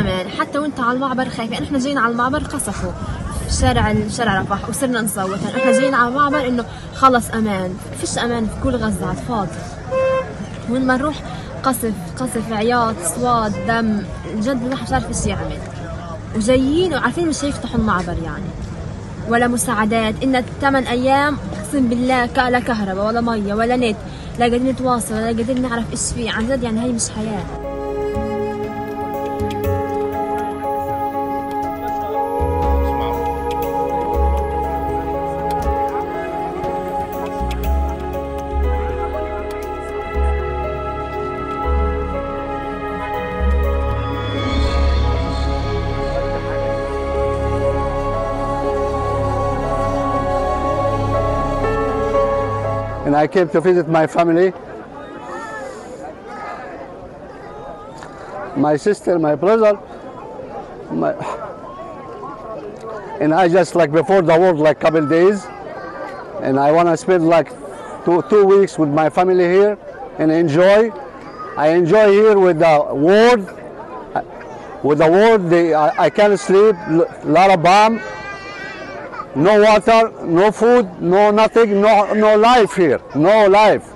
امان، حتى وانت على المعبر خايف. يعني احنا جايين على المعبر قصفوا شارع رفح وصرنا نصوت، يعني احنا جايين على المعبر انه خلص امان، فيش امان في كل غزه على الفاضي. وين ما نروح قصف، عياط، صوات، دم، جد الواحد مش عارف ايش يعمل. وجايين وعارفين مش يفتحوا المعبر يعني، ولا مساعدات، إن 8 أيام أقسم بالله لا كهرباء ولا مية ولا نت، لا قادرين نتواصل ولا قادرين نعرف إيش فيه، عن جد يعني هي مش حياة. And I came to visit my family, my sister, my brother, and I just like before the war, like couple days, and I wanna spend like two weeks with my family here and enjoy. I enjoy here with the world. With the world, I can't sleep. Lot of bomb. No water, no food, no nothing, no life here, no life.